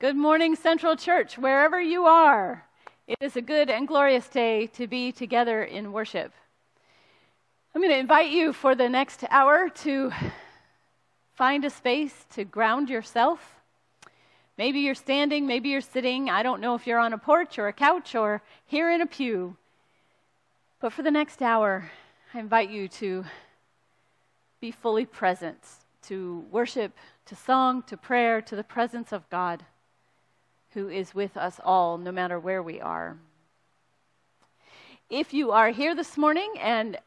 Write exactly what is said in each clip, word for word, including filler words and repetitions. Good morning, Central Church, wherever you are. It is a good and glorious day to be together in worship. I'm going to invite you for the next hour to find a space to ground yourself. Maybe you're standing, maybe you're sitting. I don't know if you're on a porch or a couch or here in a pew. But for the next hour, I invite you to be fully present, to worship, to song, to prayer, to the presence of God, who is with us all, no matter where we are. If you are here this morning, and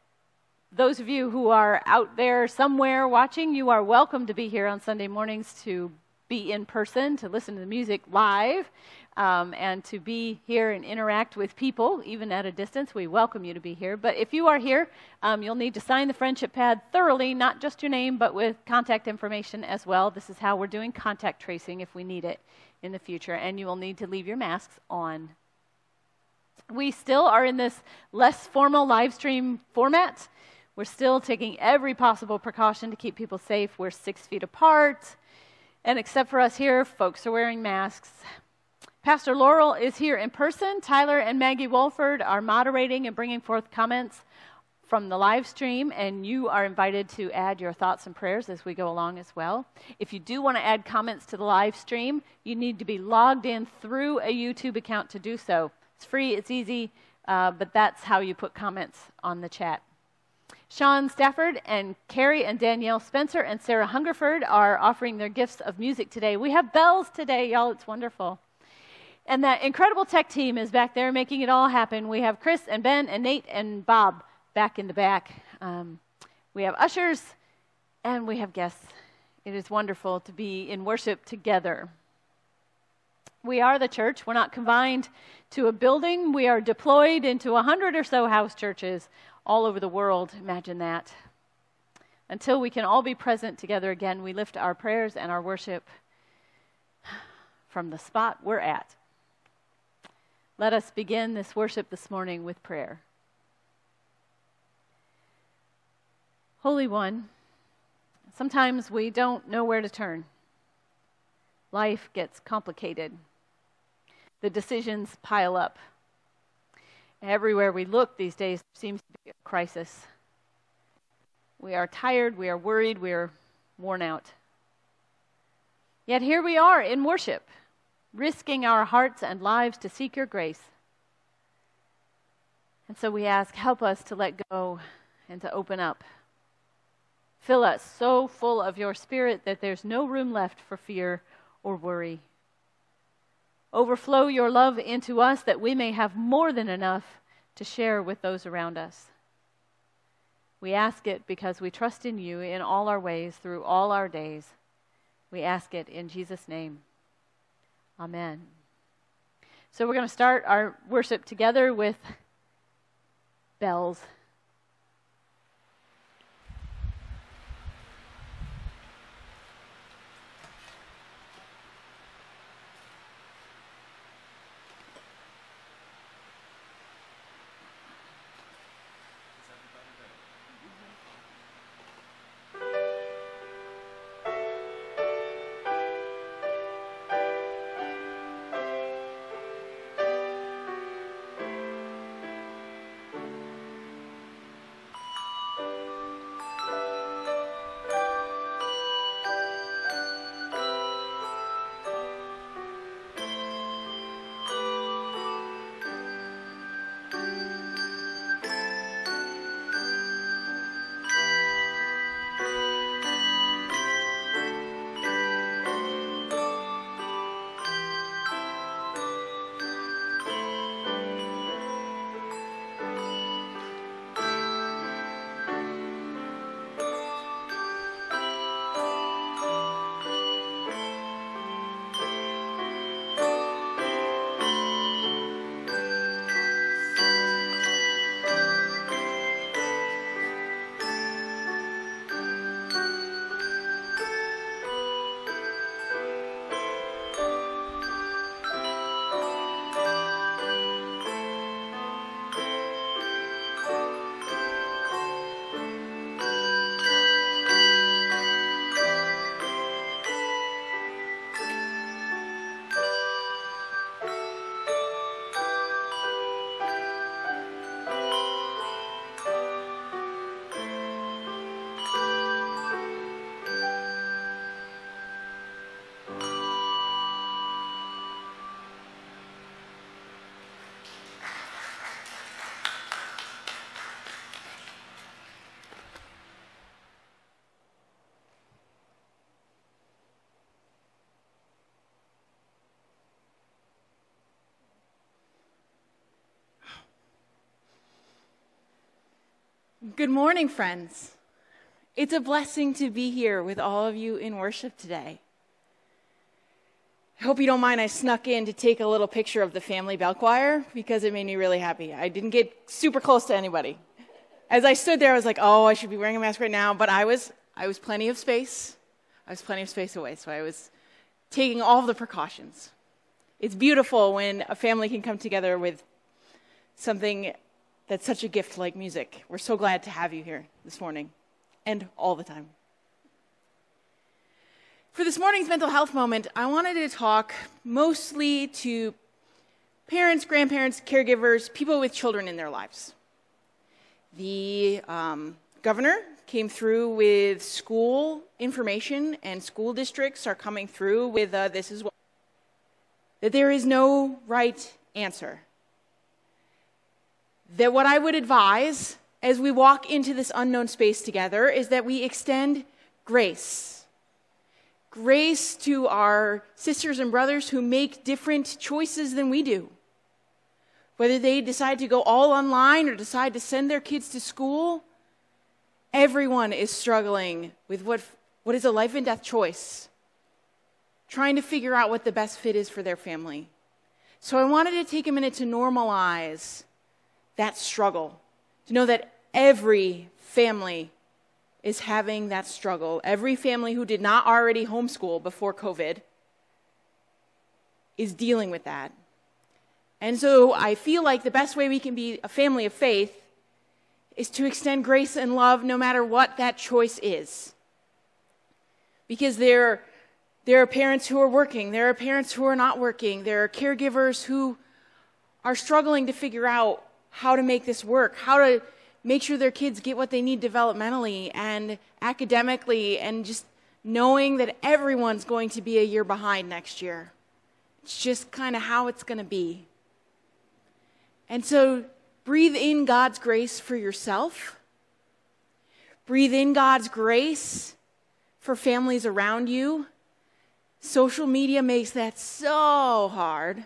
those of you who are out there somewhere watching, you are welcome to be here on Sunday mornings, to be in person, to listen to the music live, um, and to be here and interact with people, even at a distance. We welcome you to be here. But if you are here, um, you'll need to sign the friendship pad thoroughly, not just your name, but with contact information as well. This is how we're doing contact tracing if we need it in the future, and you will need to leave your masks on. We still are in this less formal live stream format. We're still taking every possible precaution to keep people safe. We're six feet apart, and except for us here, folks are wearing masks. Pastor Laurel is here in person. Tyler and Maggie Wolford are moderating and bringing forth comments from the live stream, and you are invited to add your thoughts and prayers as we go along as well. If you do want to add comments to the live stream, you need to be logged in through a YouTube account to do so. It's free, it's easy, uh, but that's how you put comments on the chat. Sean Stafford and Carrie and Danielle Spencer and Sarah Hungerford are offering their gifts of music today. We have bells today, y'all. It's wonderful. And that incredible tech team is back there making it all happen. We have Chris and Ben and Nate and Bob back in the back. Um, we have ushers, and we have guests. It is wonderful to be in worship together. We are the church. We're not confined to a building. We are deployed into a hundred or so house churches all over the world. Imagine that. Until we can all be present together again, we lift our prayers and our worship from the spot we're at. Let us begin this worship this morning with prayer. Holy One, sometimes we don't know where to turn. Life gets complicated. The decisions pile up. Everywhere we look these days, there seems to be a crisis. We are tired, we are worried, we are worn out. Yet here we are in worship, risking our hearts and lives to seek your grace. And so we ask, help us to let go and to open up. Fill us so full of your Spirit that there's no room left for fear or worry. Overflow your love into us that we may have more than enough to share with those around us. We ask it because we trust in you in all our ways, through all our days. We ask it in Jesus' name. Amen. So we're going to start our worship together with bells. Good morning, friends. It's a blessing to be here with all of you in worship today. I hope you don't mind I snuck in to take a little picture of the family bell choir because it made me really happy. I didn't get super close to anybody. As I stood there, I was like, oh, I should be wearing a mask right now, but I was I was plenty of space. I was plenty of space away, so I was taking all the precautions. It's beautiful when a family can come together with something that's such a gift like music. We're so glad to have you here this morning and all the time. For this morning's mental health moment, I wanted to talk mostly to parents, grandparents, caregivers, people with children in their lives. The um, governor came through with school information, and school districts are coming through with uh, this is what, that there is no right answer. That what I would advise as we walk into this unknown space together is that we extend grace. Grace to our sisters and brothers who make different choices than we do. Whether they decide to go all online or decide to send their kids to school, everyone is struggling with what, what is a life and death choice, trying to figure out what the best fit is for their family. So I wanted to take a minute to normalize that struggle, to know that every family is having that struggle. Every family who did not already homeschool before COVID is dealing with that. And so I feel like the best way we can be a family of faith is to extend grace and love no matter what that choice is. Because there, there are parents who are working, there are parents who are not working, there are caregivers who are struggling to figure out how to make this work, how to make sure their kids get what they need developmentally and academically, and just knowing that everyone's going to be a year behind next year. It's just kind of how it's going to be. And so breathe in God's grace for yourself. Breathe in God's grace for families around you. Social media makes that so hard.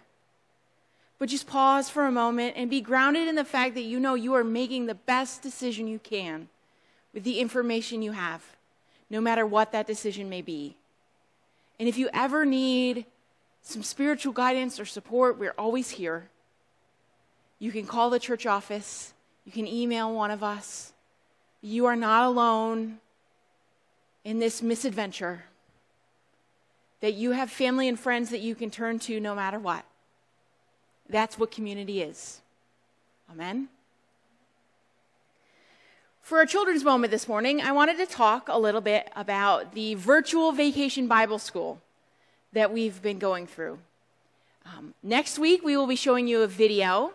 But just pause for a moment and be grounded in the fact that you know you are making the best decision you can with the information you have, no matter what that decision may be. And if you ever need some spiritual guidance or support, we're always here. You can call the church office. You can email one of us. You are not alone in this misadventure, that you have family and friends that you can turn to no matter what. That's what community is. Amen. For our children's moment this morning, I wanted to talk a little bit about the virtual vacation Bible school that we've been going through. Um, next week, we will be showing you a video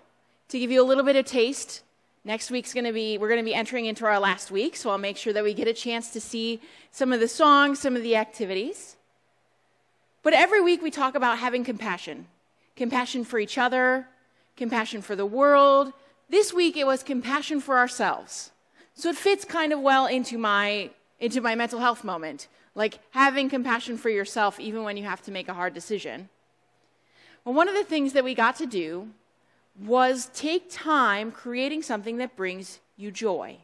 to give you a little bit of taste. Next week's going to be, we're going to be entering into our last week, so I'll make sure that we get a chance to see some of the songs, some of the activities. But every week we talk about having compassion. Compassion for each other, compassion for the world. This week it was compassion for ourselves. So it fits kind of well into my, into my mental health moment, like having compassion for yourself even when you have to make a hard decision. Well, one of the things that we got to do was take time creating something that brings you joy.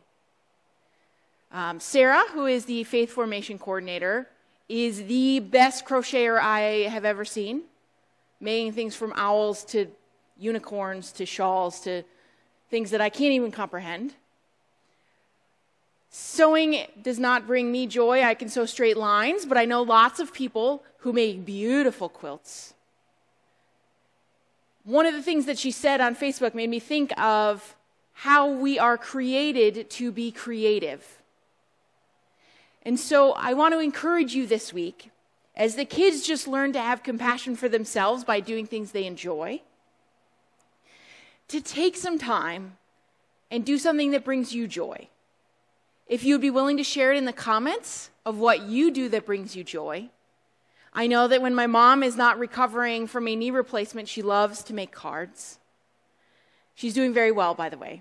Um, Sarah, who is the Faith Formation Coordinator, is the best crocheter I have ever seen. Making things from owls to unicorns to shawls to things that I can't even comprehend. Sewing does not bring me joy. I can sew straight lines, but I know lots of people who make beautiful quilts. One of the things that she said on Facebook made me think of how we are created to be creative. And so I want to encourage you this week, as the kids just learn to have compassion for themselves by doing things they enjoy, to take some time and do something that brings you joy. If you would be willing to share it in the comments of what you do that brings you joy. I know that when my mom is not recovering from a knee replacement, she loves to make cards. She's doing very well, by the way.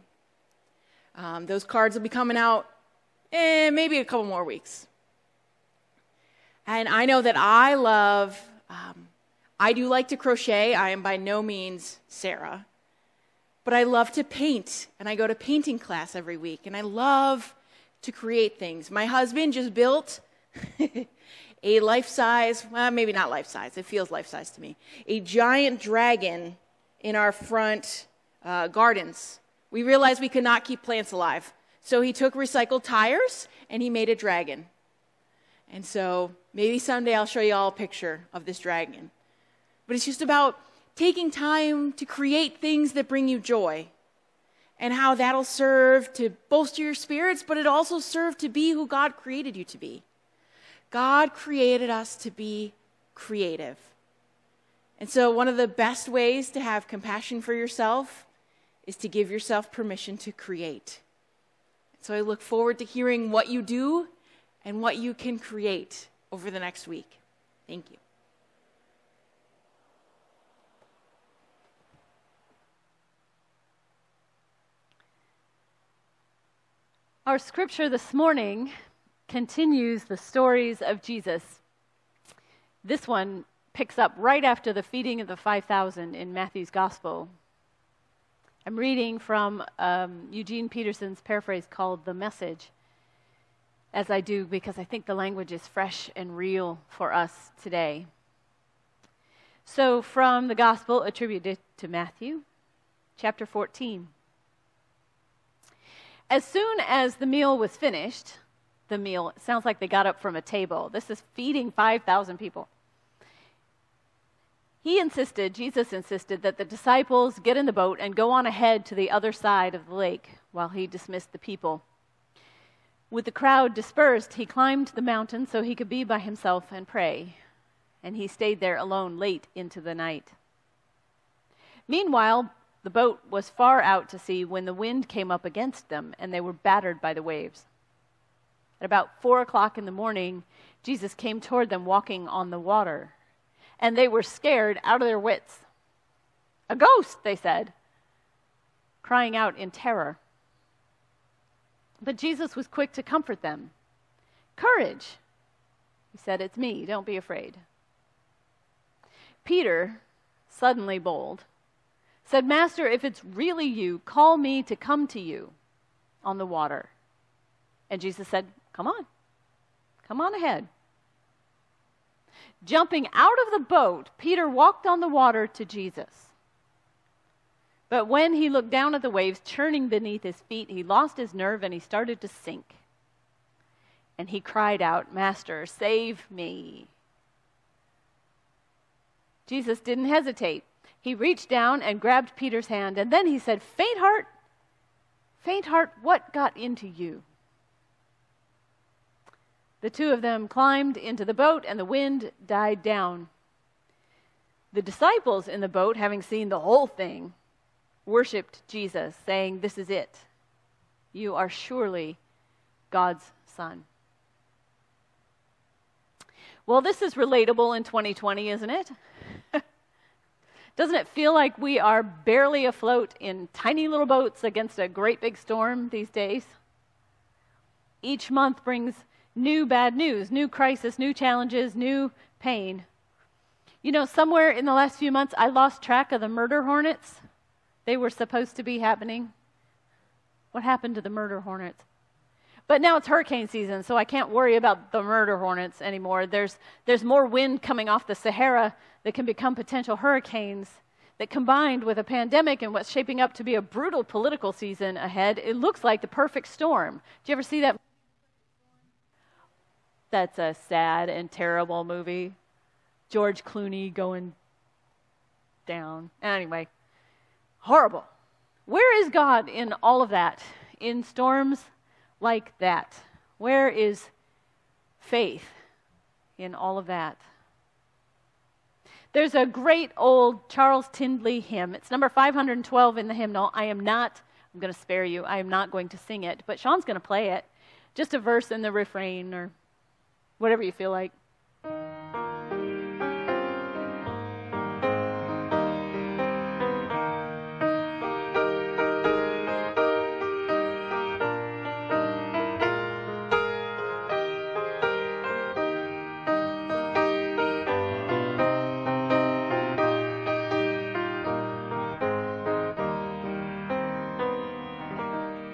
Um, those cards will be coming out eh, maybe a couple more weeks. And I know that I love, um, I do like to crochet. I am by no means Sarah. But I love to paint, and I go to painting class every week, and I love to create things. My husband just built a life-size, well, maybe not life-size, it feels life-size to me, a giant dragon in our front uh, gardens. We realized we could not keep plants alive, so he took recycled tires, and he made a dragon. And so maybe someday I'll show you all a picture of this dragon. But it's just about taking time to create things that bring you joy, and how that'll serve to bolster your spirits, but it also serves to be who God created you to be. God created us to be creative. And so one of the best ways to have compassion for yourself is to give yourself permission to create. So I look forward to hearing what you do and what you can create over the next week. Thank you. Our scripture this morning continues the stories of Jesus. This one picks up right after the feeding of the five thousand in Matthew's Gospel. I'm reading from um, Eugene Peterson's paraphrase called The Message, as I do because I think the language is fresh and real for us today. So from the Gospel attributed to Matthew, chapter fourteen. As soon as the meal was finished, the meal, it sounds like they got up from a table. This is feeding five thousand people. He insisted, Jesus insisted, that the disciples get in the boat and go on ahead to the other side of the lake while he dismissed the people. With the crowd dispersed, he climbed the mountain so he could be by himself and pray, and he stayed there alone late into the night. Meanwhile, the boat was far out to sea when the wind came up against them, and they were battered by the waves. At about four o'clock in the morning, Jesus came toward them walking on the water, and they were scared out of their wits. "A ghost," they said, crying out in terror. But Jesus was quick to comfort them. "Courage," he said, "it's me, don't be afraid." Peter, suddenly bold, said, "Master, if it's really you, call me to come to you on the water." And Jesus said, "Come on, come on ahead." Jumping out of the boat, Peter walked on the water to Jesus. But when he looked down at the waves churning beneath his feet, he lost his nerve and he started to sink. And he cried out, "Master, save me." Jesus didn't hesitate. He reached down and grabbed Peter's hand, and then he said, "Faint heart, faint heart, what got into you?" The two of them climbed into the boat, and the wind died down. The disciples in the boat, having seen the whole thing, worshipped Jesus, saying, "This is it. You are surely God's Son." Well, this is relatable in twenty twenty, isn't it? Doesn't it feel like we are barely afloat in tiny little boats against a great big storm these days? Each month brings new bad news, new crisis, new challenges, new pain. You know, somewhere in the last few months, I lost track of the murder hornets. They were supposed to be happening. What happened to the murder hornets? But now it's hurricane season, so I can't worry about the murder hornets anymore. There's, there's more wind coming off the Sahara that can become potential hurricanes that, combined with a pandemic and what's shaping up to be a brutal political season ahead, it looks like the perfect storm. Do you ever see that? That's a sad and terrible movie. George Clooney going down. Anyway, horrible. Where is God in all of that, in storms like that? Where is faith in all of that? There's a great old Charles Tindley hymn. It's number five hundred twelve in the hymnal. I am not, I'm going to spare you, I am not going to sing it, but Sean's going to play it. Just a verse in the refrain or whatever you feel like.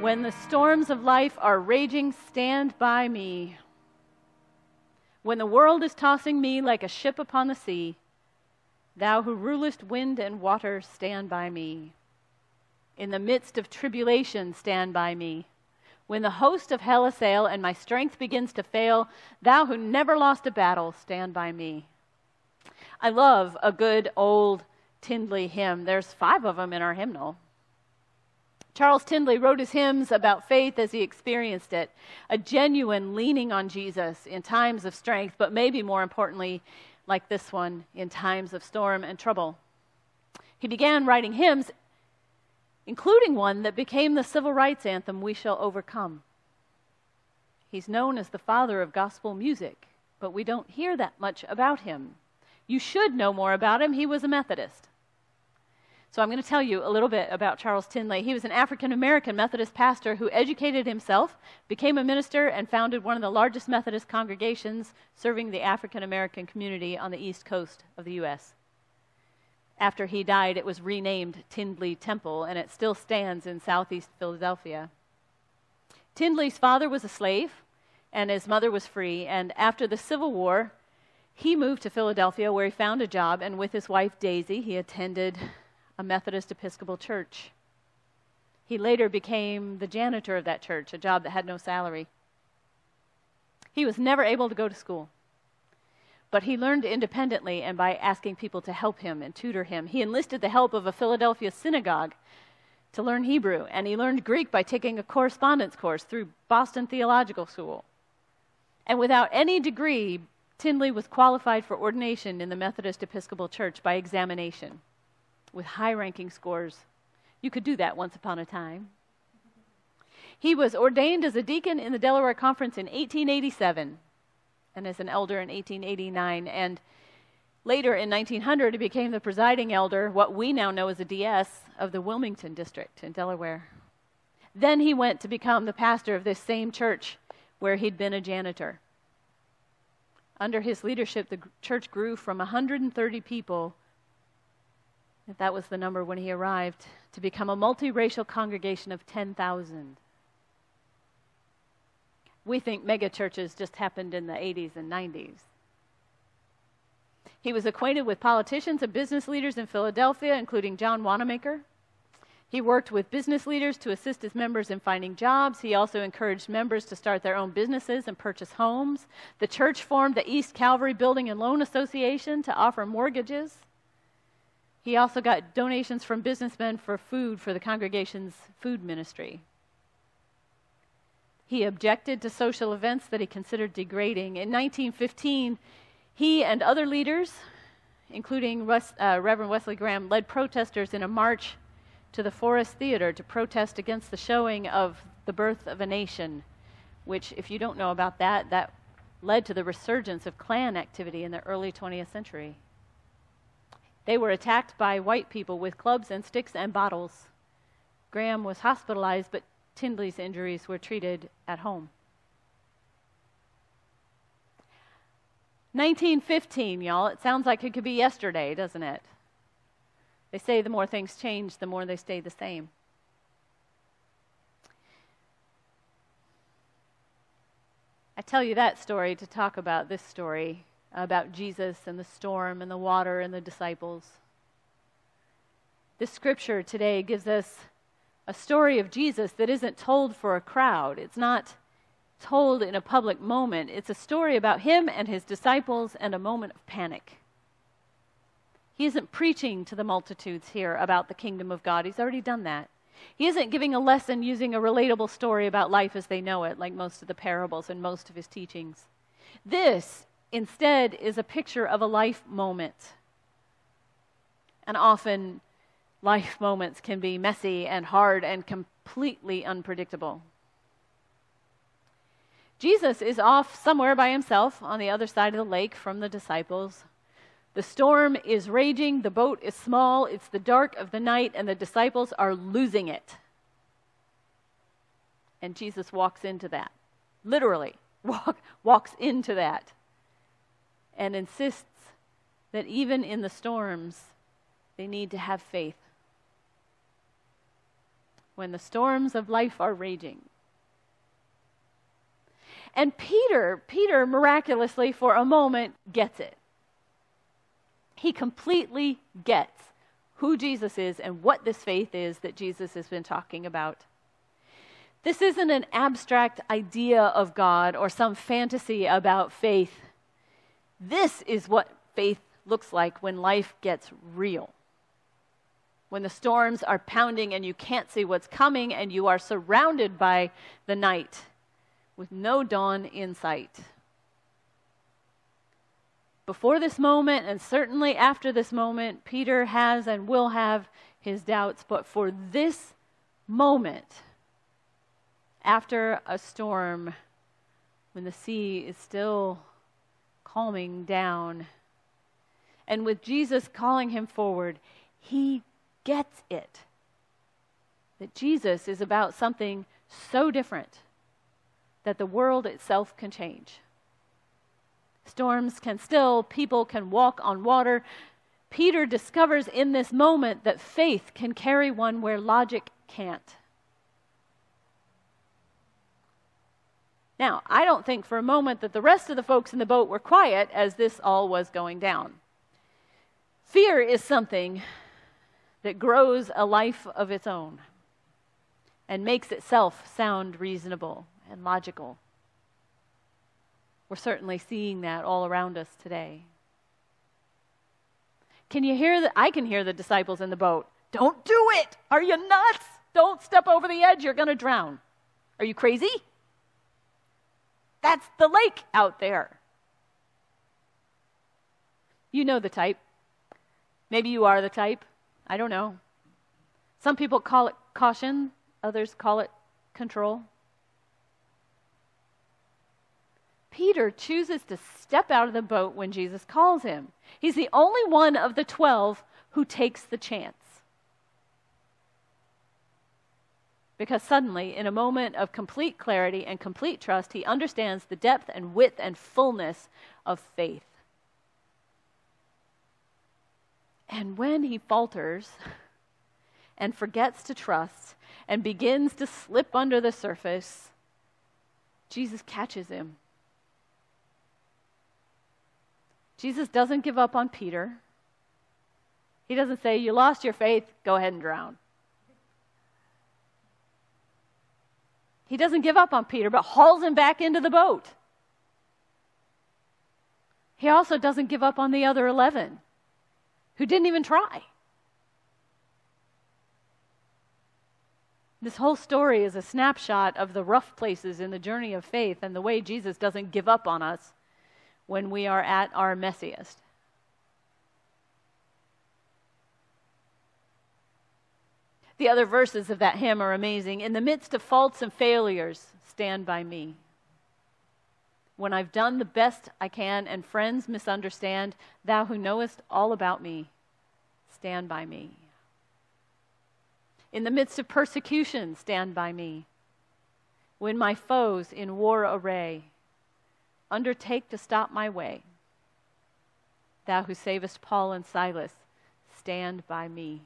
When the storms of life are raging, stand by me. When the world is tossing me like a ship upon the sea, thou who rulest wind and water, stand by me. In the midst of tribulation, stand by me. When the host of hell assail and my strength begins to fail, thou who never lost a battle, stand by me. I love a good old Tindley hymn. There's five of them in our hymnal. Charles Tindley wrote his hymns about faith as he experienced it, a genuine leaning on Jesus in times of strength, but maybe more importantly, like this one, in times of storm and trouble. He began writing hymns, including one that became the civil rights anthem, We Shall Overcome. He's known as the father of gospel music, but we don't hear that much about him. You should know more about him. He was a Methodist. So I'm going to tell you a little bit about Charles Tindley. He was an African-American Methodist pastor who educated himself, became a minister, and founded one of the largest Methodist congregations serving the African-American community on the east coast of the U S After he died, it was renamed Tindley Temple, and it still stands in southeast Philadelphia. Tindley's father was a slave, and his mother was free, and after the Civil War, he moved to Philadelphia, where he found a job, and with his wife, Daisy, he attended a Methodist Episcopal Church. He later became the janitor of that church, a job that had no salary. He was never able to go to school, but he learned independently and by asking people to help him and tutor him. He enlisted the help of a Philadelphia synagogue to learn Hebrew, and he learned Greek by taking a correspondence course through Boston Theological School. And without any degree, Tindley was qualified for ordination in the Methodist Episcopal Church by examination with high-ranking scores. You could do that once upon a time. He was ordained as a deacon in the Delaware Conference in eighteen eighty-seven. And as an elder in eighteen eighty-nine, and later in nineteen hundred, he became the presiding elder, what we now know as a D S, of the Wilmington District in Delaware. Then he went to become the pastor of this same church where he'd been a janitor. Under his leadership, the church grew from one hundred thirty people, if that was the number when he arrived, to become a multiracial congregation of ten thousand. We think megachurches just happened in the eighties and nineties. He was acquainted with politicians and business leaders in Philadelphia, including John Wanamaker. He worked with business leaders to assist his members in finding jobs. He also encouraged members to start their own businesses and purchase homes. The church formed the East Calvary Building and Loan Association to offer mortgages. He also got donations from businessmen for food for the congregation's food ministry. He objected to social events that he considered degrading. In nineteen fifteen, he and other leaders, including West, uh, Reverend Wesley Graham, led protesters in a march to the Forest Theater to protest against the showing of The Birth of a Nation, which, if you don't know about that, that led to the resurgence of Klan activity in the early twentieth century. They were attacked by white people with clubs and sticks and bottles. Graham was hospitalized, but Tindley's injuries were treated at home. nineteen fifteen, y'all. It sounds like it could be yesterday, doesn't it? They say the more things change, the more they stay the same. I tell you that story to talk about this story about Jesus and the storm and the water and the disciples. This scripture today gives us a story of Jesus that isn't told for a crowd. It's not told in a public moment. It's a story about him and his disciples and a moment of panic. He isn't preaching to the multitudes here about the kingdom of God. He's already done that. He isn't giving a lesson using a relatable story about life as they know it, like most of the parables and most of his teachings. This, instead, is a picture of a life moment. And often, life moments can be messy and hard and completely unpredictable. Jesus is off somewhere by himself on the other side of the lake from the disciples. The storm is raging, the boat is small, it's the dark of the night, and the disciples are losing it. And Jesus walks into that, literally walk, walks into that, and insists that even in the storms, they need to have faith. when the storms of life are raging. And Peter, Peter miraculously for a moment gets it. He completely gets who Jesus is and what this faith is that Jesus has been talking about. This isn't an abstract idea of God or some fantasy about faith. This is what faith looks like when life gets real. When the storms are pounding and you can't see what's coming and you are surrounded by the night with no dawn in sight. Before this moment, and certainly after this moment, Peter has and will have his doubts, but for this moment, after a storm, when the sea is still calming down, and with Jesus calling him forward, he gets it, that Jesus is about something so different that the world itself can change. Storms can still, people can walk on water. Peter discovers in this moment that faith can carry one where logic can't. Now, I don't think for a moment that the rest of the folks in the boat were quiet as this all was going down. Fear is something that grows a life of its own and makes itself sound reasonable and logical. We're certainly seeing that all around us today. Can you hear that? I can hear the disciples in the boat. Don't do it! Are you nuts? Don't step over the edge. You're going to drown. Are you crazy? That's the lake out there. You know the type. Maybe you are the type. I don't know. Some people call it caution. Others call it control. Peter chooses to step out of the boat when Jesus calls him. He's the only one of the twelve who takes the chance. Because suddenly, in a moment of complete clarity and complete trust, he understands the depth and width and fullness of faith. And when he falters and forgets to trust and begins to slip under the surface, Jesus catches him. Jesus doesn't give up on Peter. He doesn't say, "You lost your faith, go ahead and drown." He doesn't give up on Peter, but hauls him back into the boat. He also doesn't give up on the other eleven, who didn't even try. This whole story is a snapshot of the rough places in the journey of faith and the way Jesus doesn't give up on us when we are at our messiest. The other verses of that hymn are amazing. In the midst of faults and failures, stand by me. When I've done the best I can and friends misunderstand, thou who knowest all about me, stand by me. In the midst of persecution, stand by me. When my foes in war array undertake to stop my way, thou who savest Paul and Silas, stand by me.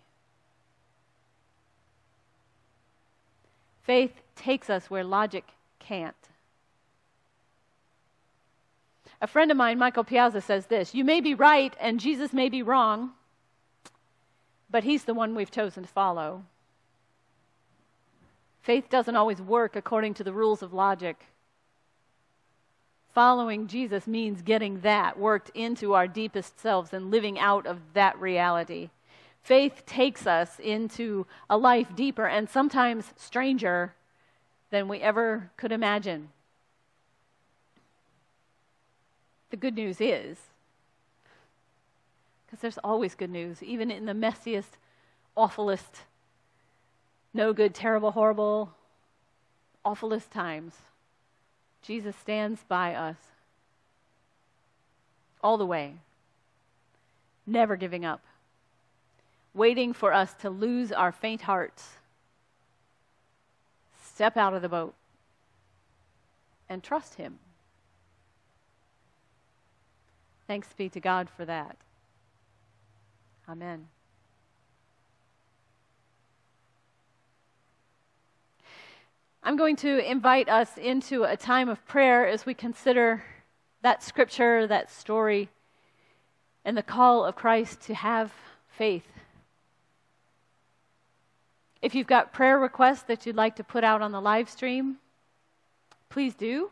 Faith takes us where logic can't. A friend of mine, Michael Piazza, says this: you may be right and Jesus may be wrong, but he's the one we've chosen to follow. Faith doesn't always work according to the rules of logic. Following Jesus means getting that worked into our deepest selves and living out of that reality. Faith takes us into a life deeper and sometimes stranger than we ever could imagine. The good news is, because there's always good news, even in the messiest, awfulest, no good, terrible, horrible, awfulest times, Jesus stands by us all the way, never giving up, waiting for us to lose our faint hearts, step out of the boat, and trust him. Thanks be to God for that. Amen. I'm going to invite us into a time of prayer as we consider that scripture, that story, and the call of Christ to have faith. If you've got prayer requests that you'd like to put out on the live stream, please do.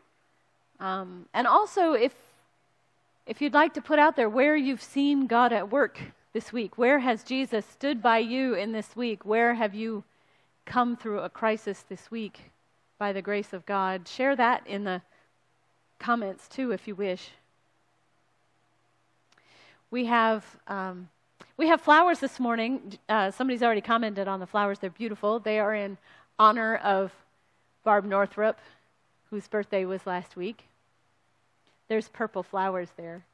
Um, and also, if, if you'd like to put out there where you've seen God at work this week, where has Jesus stood by you in this week? Where have you come through a crisis this week by the grace of God? Share that in the comments too, if you wish. We have um, we have flowers this morning. Uh, somebody's already commented on the flowers. They're beautiful. They are in honor of Barb Northrup, whose birthday was last week. There's purple flowers there.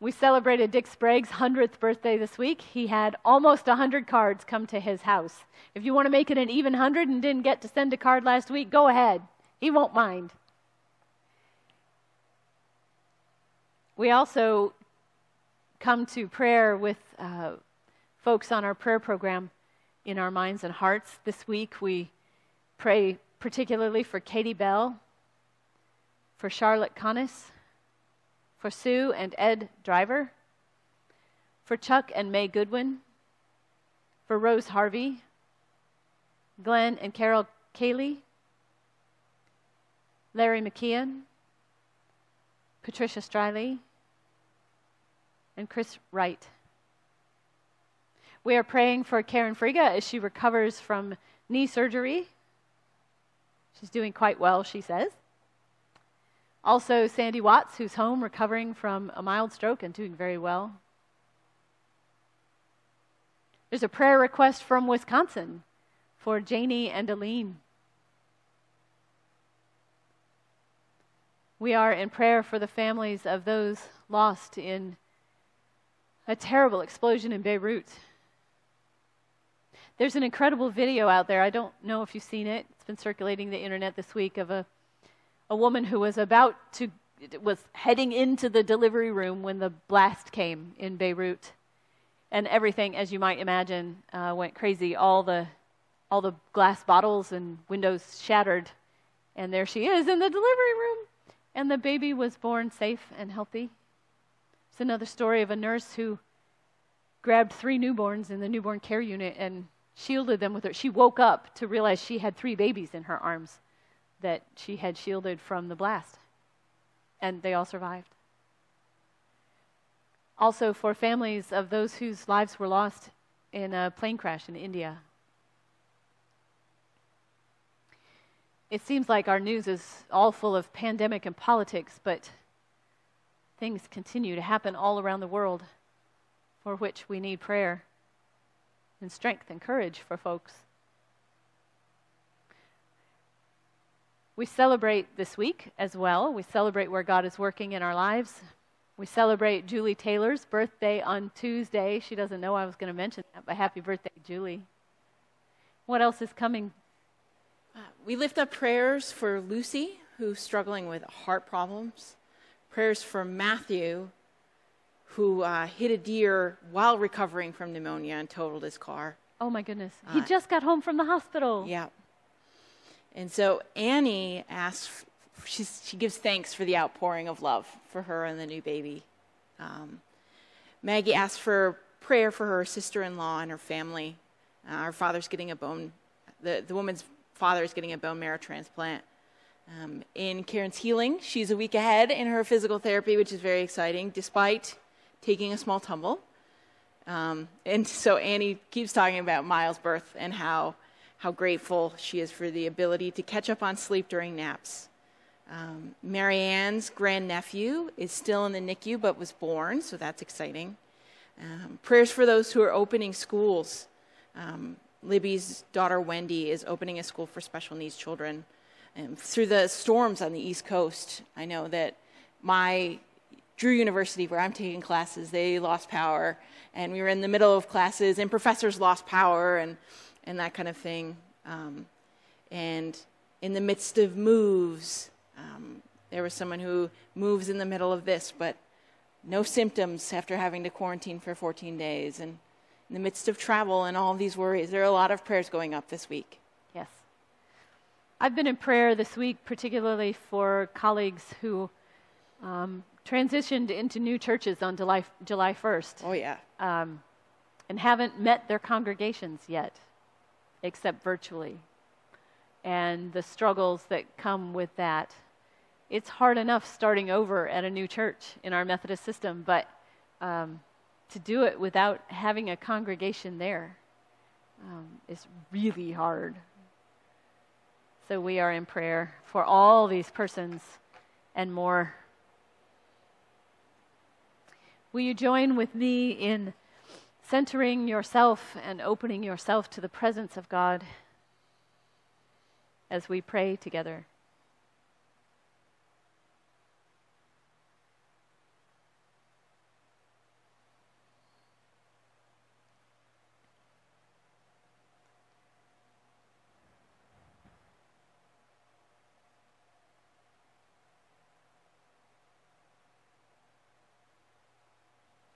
We celebrated Dick Sprague's hundredth birthday this week. He had almost one hundred cards come to his house. If you want to make it an even one hundred and didn't get to send a card last week, go ahead. He won't mind. We also come to prayer with uh, folks on our prayer program in our minds and hearts. This week we pray particularly for Katie Bell, for Charlotte Connis, for Sue and Ed Driver, for Chuck and May Goodwin, for Rose Harvey, Glenn and Carol Cayley, Larry McKeon, Patricia Striley, and Chris Wright. We are praying for Karen Friga as she recovers from knee surgery. She's doing quite well, she says. Also, Sandy Watts, who's home recovering from a mild stroke and doing very well. There's a prayer request from Wisconsin for Janie and Aline. We are in prayer for the families of those lost in a terrible explosion in Beirut. There's an incredible video out there. I don't know if you've seen it. It's been circulating the internet this week of a A woman who was about to, was heading into the delivery room when the blast came in Beirut, and everything, as you might imagine, uh, went crazy. All the, all the glass bottles and windows shattered, and there she is in the delivery room, and the baby was born safe and healthy. It's another story of a nurse who grabbed three newborns in the newborn care unit and shielded them with her. She woke up to realize she had three babies in her arms that she had shielded from the blast, and they all survived. Also for families of those whose lives were lost in a plane crash in India. It seems like our news is all full of pandemic and politics, but things continue to happen all around the world for which we need prayer and strength and courage for folks. We celebrate this week as well. We celebrate where God is working in our lives. We celebrate Julie Taylor's birthday on Tuesday. She doesn't know I was going to mention that, but happy birthday, Julie. What else is coming? We lift up prayers for Lucy, who's struggling with heart problems. Prayers for Matthew, who uh, hit a deer while recovering from pneumonia and totaled his car. Oh, my goodness. Uh, he just got home from the hospital. Yeah. And so Annie asks, she's, she gives thanks for the outpouring of love for her and the new baby. Um, Maggie asks for prayer for her sister-in-law and her family. Uh, her father's getting a bone, the, the woman's father is getting a bone marrow transplant. Um, in Karen's healing, she's a week ahead in her physical therapy, which is very exciting, despite taking a small tumble. Um, and so Annie keeps talking about Miles' birth and how How grateful she is for the ability to catch up on sleep during naps. Um, Mary Ann's grandnephew is still in the N I C U but was born, so that's exciting. Um, prayers for those who are opening schools. Um, Libby's daughter Wendy is opening a school for special needs children. And through the storms on the East Coast, I know that my Drew University, where I'm taking classes, they lost power, and we were in the middle of classes, and professors lost power, and and that kind of thing. Um, and in the midst of moves, um, there was someone who moves in the middle of this, but no symptoms after having to quarantine for fourteen days. And in the midst of travel and all these worries. There are a lot of prayers going up this week. Yes. I've been in prayer this week, particularly for colleagues who um, transitioned into new churches on July first. Oh, yeah. Um, and haven't met their congregations yet, except virtually, and the struggles that come with that. It's hard enough starting over at a new church in our Methodist system, but um, to do it without having a congregation there um, is really hard. So we are in prayer for all these persons and more. Will you join with me in centering yourself and opening yourself to the presence of God as we pray together?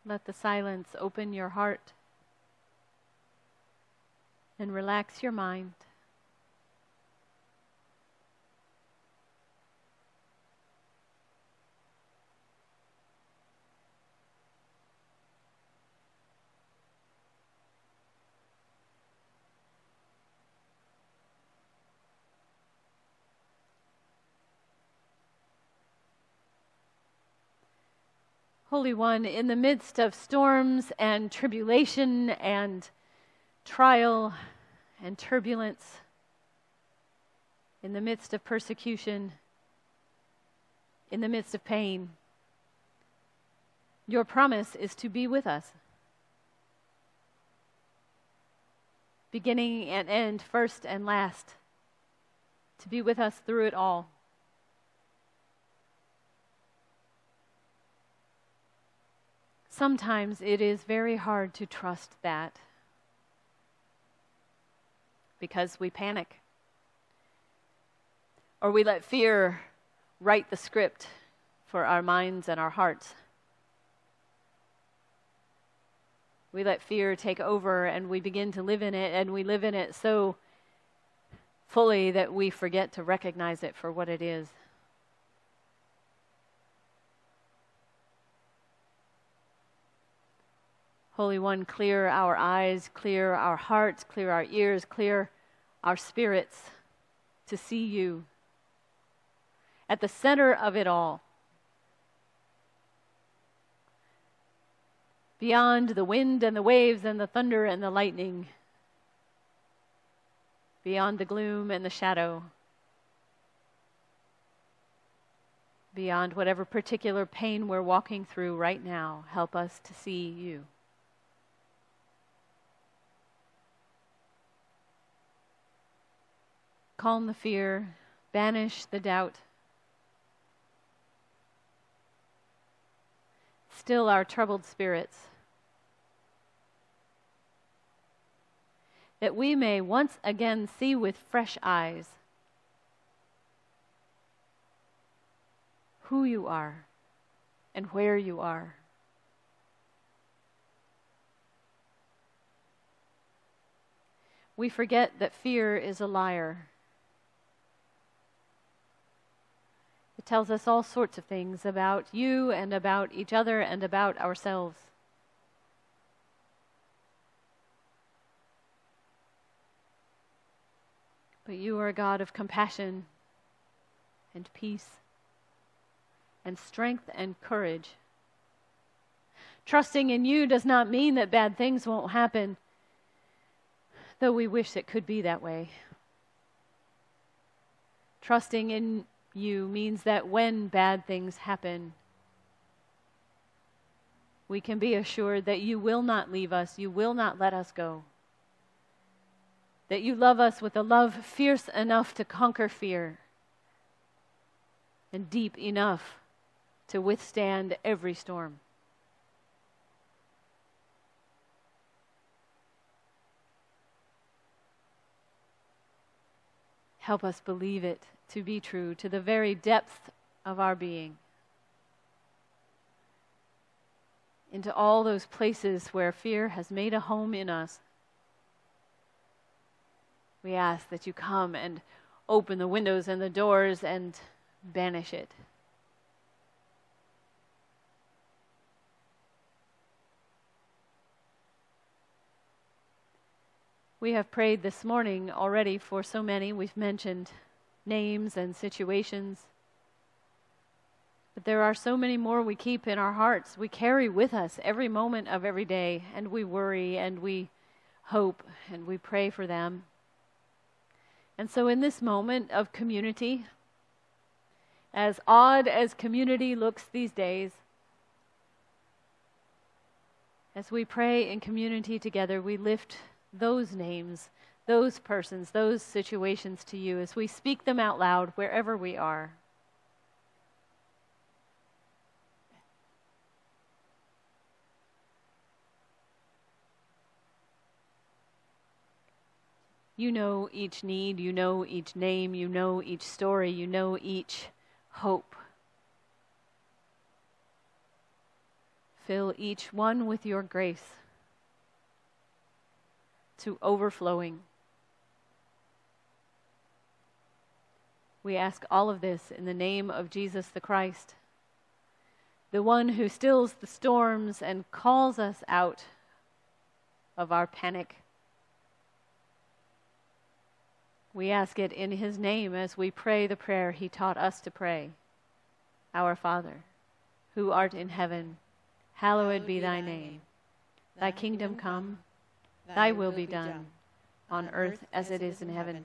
Let the silence open your heart and relax your mind. Holy One, in the midst of storms and tribulation and trial and turbulence, in the midst of persecution, in the midst of pain, your promise is to be with us, beginning and end, first and last, to be with us through it all. Sometimes it is very hard to trust that because we panic or we let fear write the script for our minds and our hearts. We let fear take over and we begin to live in it, and we live in it so fully that we forget to recognize it for what it is. Holy One, clear our eyes, clear our hearts, clear our ears, clear our spirits to see you at the center of it all. Beyond the wind and the waves and the thunder and the lightning, beyond the gloom and the shadow, beyond whatever particular pain we're walking through right now, help us to see you. Calm the fear, banish the doubt. Still our troubled spirits, that we may once again see with fresh eyes who you are and where you are. We forget that fear is a liar. It tells us all sorts of things about you and about each other and about ourselves. But you are a God of compassion and peace and strength and courage. Trusting in you does not mean that bad things won't happen, though we wish it could be that way. Trusting in you means that when bad things happen, we can be assured that you will not leave us, you will not let us go, that you love us with a love fierce enough to conquer fear and deep enough to withstand every storm. Help us believe it to be true to the very depth of our being. into all those places where fear has made a home in us. We ask that you come and open the windows and the doors and banish it. We have prayed this morning already for so many. We've mentioned names and situations. But there are so many more we keep in our hearts. We carry with us every moment of every day, and we worry, and we hope, and we pray for them. And so in this moment of community, as odd as community looks these days, as we pray in community together, we lift those names, those persons, those situations to you as we speak them out loud wherever we are. You know each need, you know each name, you know each story, you know each hope. Fill each one with your grace to overflowing. We ask all of this in the name of Jesus the Christ, the one who stills the storms and calls us out of our panic. We ask it in his name as we pray the prayer he taught us to pray. Our Father, who art in heaven, hallowed be thy name. Thy kingdom come, thy will be done, on earth as it is in heaven.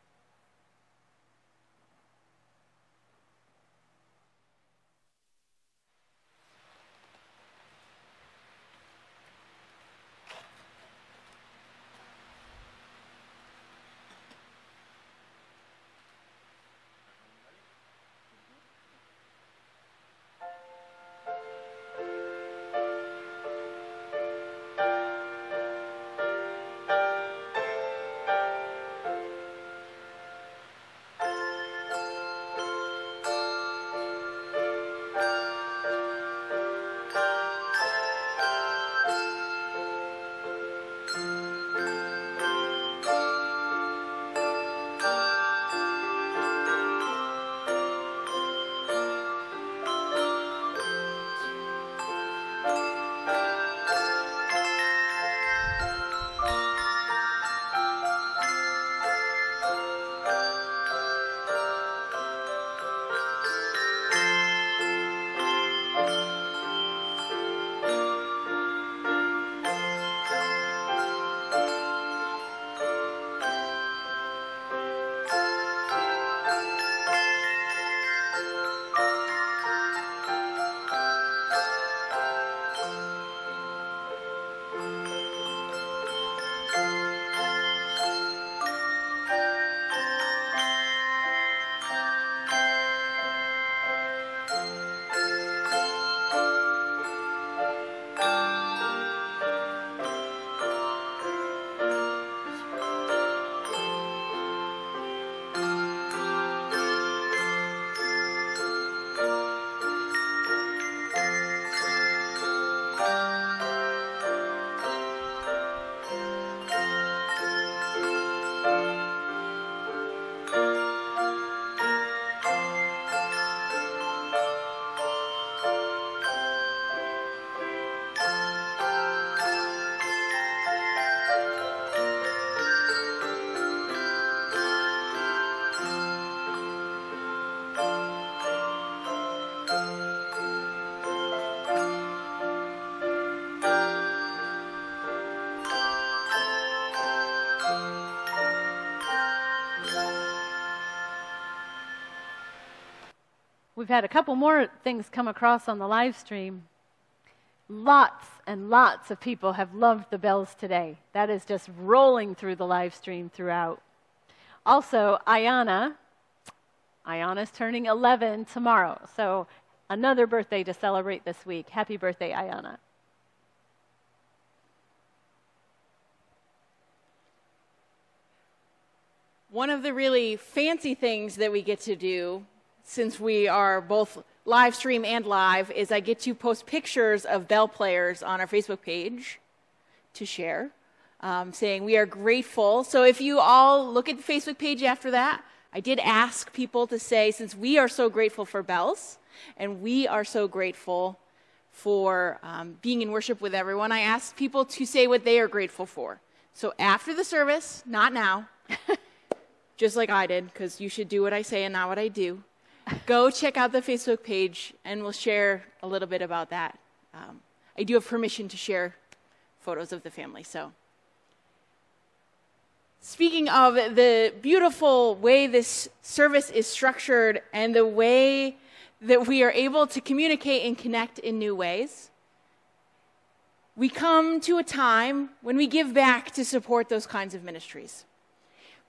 We've had a couple more things come across on the live stream. Lots and lots of people have loved the bells today. That is just rolling through the live stream throughout. Also, Ayana Ayana's turning eleven tomorrow, so another birthday to celebrate this week. Happy birthday, Ayana. One of the really fancy things that we get to do, since we are both live stream and live, is I get to post pictures of bell players on our Facebook page to share, um, saying we are grateful. So if you all look at the Facebook page after that, I did ask people to say, since we are so grateful for bells, and we are so grateful for um, being in worship with everyone, I asked people to say what they are grateful for. So after the service, not now, just like I did, because you should do what I say and not what I do. Go check out the Facebook page, and we'll share a little bit about that. Um, I do have permission to share photos of the family. So, speaking of the beautiful way this service is structured and the way that we are able to communicate and connect in new ways, we come to a time when we give back to support those kinds of ministries.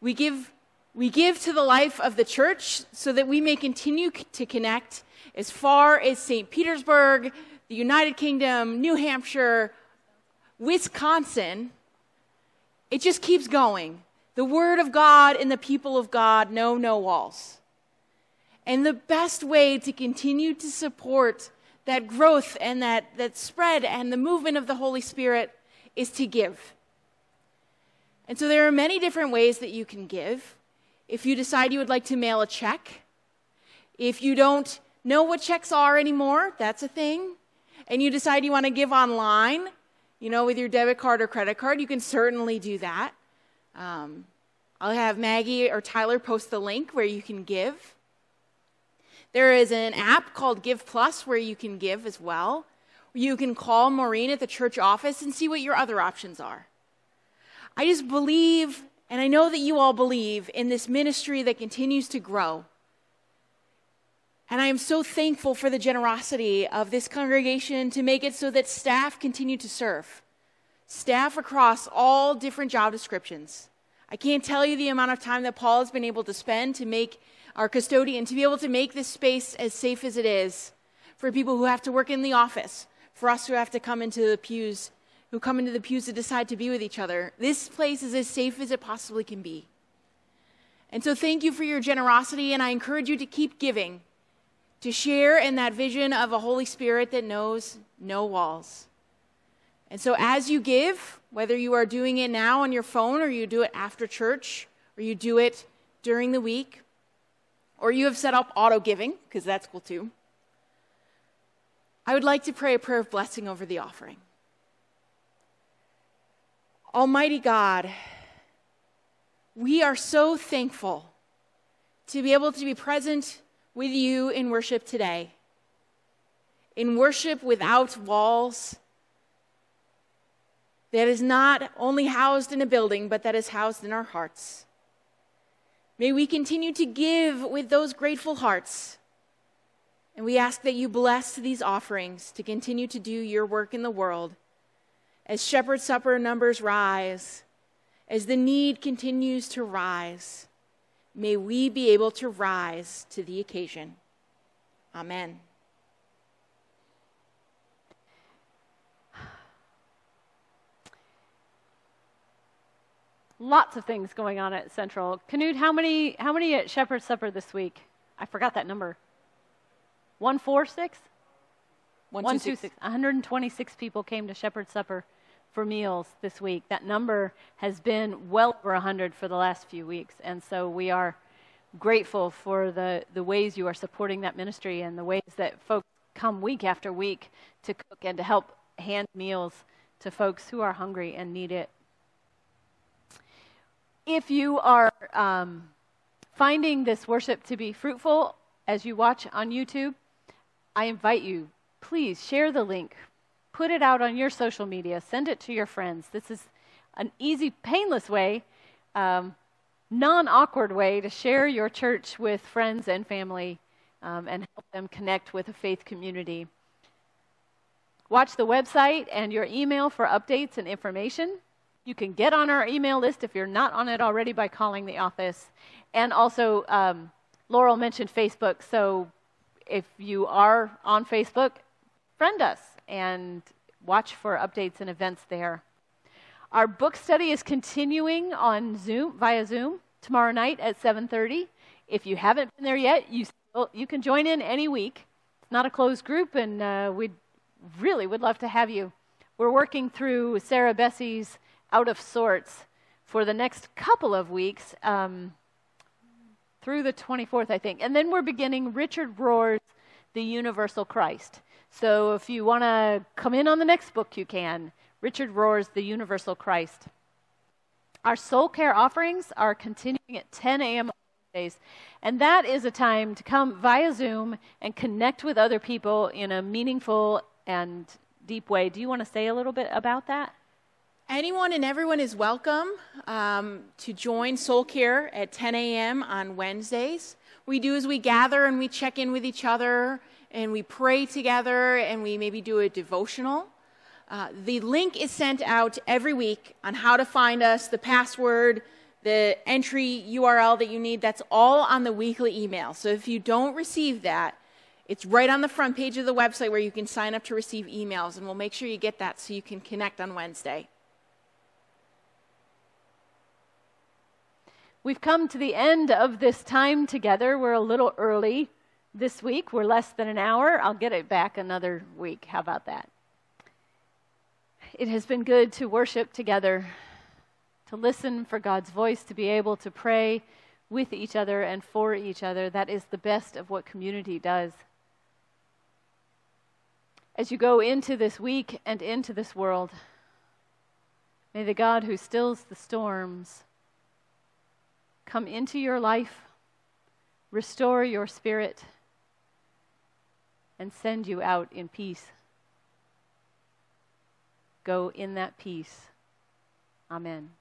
We give We give to the life of the church so that we may continue to connect as far as Saint Petersburg, the United Kingdom, New Hampshire, Wisconsin. It just keeps going. The Word of God and the people of God know no walls. And the best way to continue to support that growth and that, that spread and the movement of the Holy Spirit is to give. And so there are many different ways that you can give. If you decide you would like to mail a check, if you don't know what checks are anymore, that's a thing, and you decide you want to give online, you know, with your debit card or credit card, you can certainly do that. Um, I'll have Maggie or Tyler post the link where you can give. There is an app called Give Plus where you can give as well. You can call Maureen at the church office and see what your other options are. I just believe, and I know that you all believe, in this ministry that continues to grow. And I am so thankful for the generosity of this congregation to make it so that staff continue to serve. Staff across all different job descriptions. I can't tell you the amount of time that Paul has been able to spend to make our custodian, to be able to make this space as safe as it is for people who have to work in the office, for us who have to come into the pews who come into the pews to decide to be with each other. This place is as safe as it possibly can be. And so thank you for your generosity, and I encourage you to keep giving, to share in that vision of a Holy Spirit that knows no walls. And so as you give, whether you are doing it now on your phone or you do it after church or you do it during the week, or you have set up auto-giving, because that's cool too, I would like to pray a prayer of blessing over the offering. Almighty God, we are so thankful to be able to be present with you in worship today, in worship without walls, that is not only housed in a building, but that is housed in our hearts. May we continue to give with those grateful hearts, and we ask that you bless these offerings to continue to do your work in the world. As Shepherd's Supper numbers rise, as the need continues to rise, may we be able to rise to the occasion. Amen. Lots of things going on at Central. Canute, how many, how many at Shepherd's Supper this week? I forgot that number. one forty-six? one twenty-six. one hundred twenty-six people came to Shepherd's Supper for meals this week. That number has been well over one hundred for the last few weeks, and so we are grateful for the, the ways you are supporting that ministry and the ways that folks come week after week to cook and to help hand meals to folks who are hungry and need it. If you are um, finding this worship to be fruitful as you watch on YouTube, I invite you, please share the link, put it out on your social media, send it to your friends. This is an easy, painless way, um, non-awkward way to share your church with friends and family um, and help them connect with a faith community. Watch the website and your email for updates and information. You can get on our email list if you're not on it already by calling the office. And also um, Laurel mentioned Facebook, so if you are on Facebook, friend us and watch for updates and events there. Our book study is continuing on Zoom, via Zoom, tomorrow night at seven thirty. If you haven't been there yet, you still, you can join in any week. It's not a closed group, and uh, we really would love to have you. We're working through Sarah Bessie's Out of Sorts for the next couple of weeks, um, through the twenty-fourth, I think. And then we're beginning Richard Rohr's The Universal Christ. So if you want to come in on the next book, you can. Richard Rohr's The Universal Christ. Our soul care offerings are continuing at ten a m Days. And that is a time to come via Zoom and connect with other people in a meaningful and deep way. Do you want to say a little bit about that? Anyone and everyone is welcome um, to join Soul Care at ten a m on Wednesdays. We do is we gather and we check in with each other and we pray together and we maybe do a devotional. Uh, the link is sent out every week on how to find us, the password, the entry U R L that you need. That's all on the weekly email. So if you don't receive that, it's right on the front page of the website where you can sign up to receive emails, and we'll make sure you get that so you can connect on Wednesday. We've come to the end of this time together. We're a little early this week. We're less than an hour. I'll get it back another week. How about that? It has been good to worship together, to listen for God's voice, to be able to pray with each other and for each other. That is the best of what community does. As you go into this week and into this world, may the God who stills the storms come into your life, restore your spirit, and send you out in peace. Go in that peace. Amen.